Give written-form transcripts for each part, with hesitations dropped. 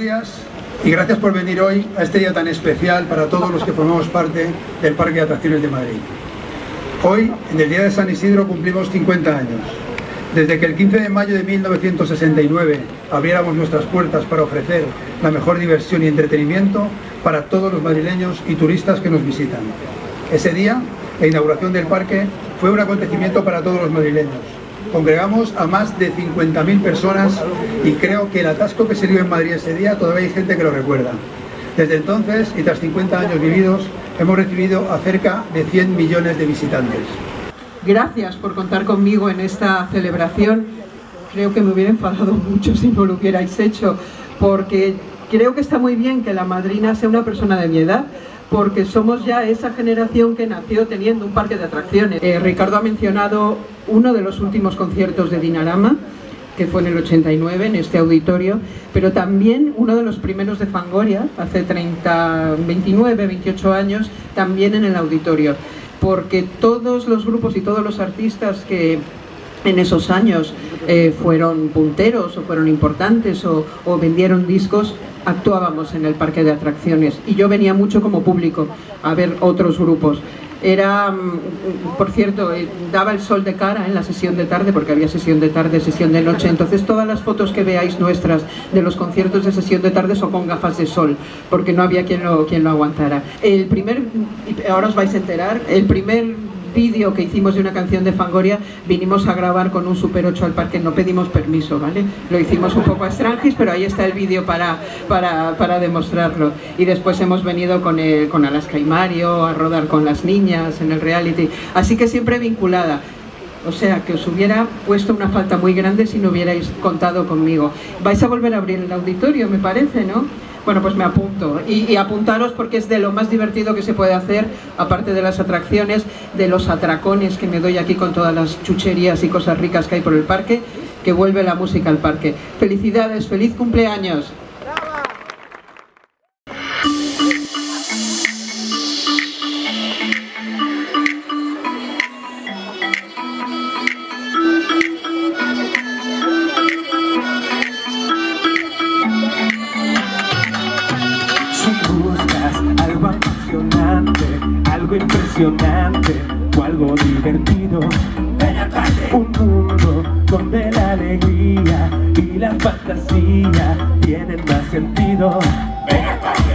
días y gracias por venir hoy a este día tan especial para todos los que formamos parte del Parque de Atracciones de Madrid. Hoy, en el Día de San Isidro, cumplimos 50 años. Desde que el 15 de mayo de 1969 abriéramos nuestras puertas para ofrecer la mejor diversión y entretenimiento para todos los madrileños y turistas que nos visitan. Ese día, la inauguración del parque fue un acontecimiento para todos los madrileños. Congregamos a más de 50.000 personas y creo que el atasco que se dio en Madrid ese día todavía hay gente que lo recuerda. Desde entonces y tras 50 años vividos, hemos recibido a cerca de 100 millones de visitantes. Gracias por contar conmigo en esta celebración. Creo que me hubiera enfadado mucho si no lo hubierais hecho, porque creo que está muy bien que la madrina sea una persona de mi edad, porque somos ya esa generación que nació teniendo un parque de atracciones. Ricardo ha mencionado uno de los últimos conciertos de Dinarama, que fue en el 89, en este auditorio, pero también uno de los primeros de Fangoria, hace 28 años, también en el auditorio, porque todos los grupos y todos los artistas que en esos años fueron punteros o fueron importantes o vendieron discos, actuábamos en el parque de atracciones y yo venía mucho como público a ver otros grupos. Era, por cierto, daba el sol de cara en la sesión de tarde, porque había sesión de tarde, sesión de noche. Entonces todas las fotos que veáis nuestras de los conciertos de sesión de tarde son con gafas de sol, porque no había quien lo aguantara. Ahora os vais a enterar, el primer vídeo que hicimos de una canción de Fangoria vinimos a grabar con un Super 8 al parque, no pedimos permiso, ¿vale? Lo hicimos un poco a extranjis, pero ahí está el vídeo para demostrarlo. Y después hemos venido con Alaska y Mario a rodar con las niñas en el reality, así que siempre vinculada. O sea, que os hubiera puesto una falta muy grande si no hubierais contado conmigo. Vais a volver a abrir el auditorio, me parece, ¿no? Bueno, pues me apunto. Y apuntaros porque es de lo más divertido que se puede hacer, aparte de las atracciones, de los atracones que me doy aquí con todas las chucherías y cosas ricas que hay por el parque, que vuelve la música al parque. ¡Felicidades! ¡Feliz cumpleaños! Algo impresionante o algo divertido, un mundo donde la alegría y la fantasía tienen más sentido.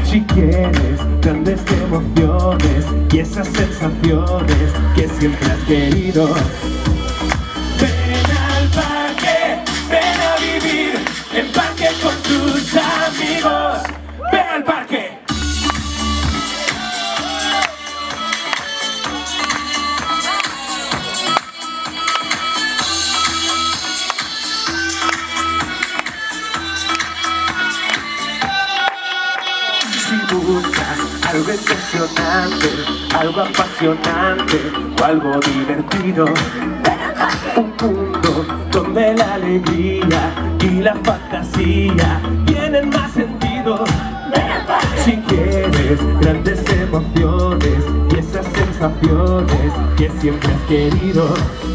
Si quieres grandes emociones y esas sensaciones que siempre has querido, ven al parque, ven a vivir el parque con tus amigos. Ven al parque. Algo impresionante, algo apasionante o algo divertido, un mundo donde la alegría y la fantasía tienen más sentido. Si quieres grandes emociones y esas sensaciones que siempre has querido,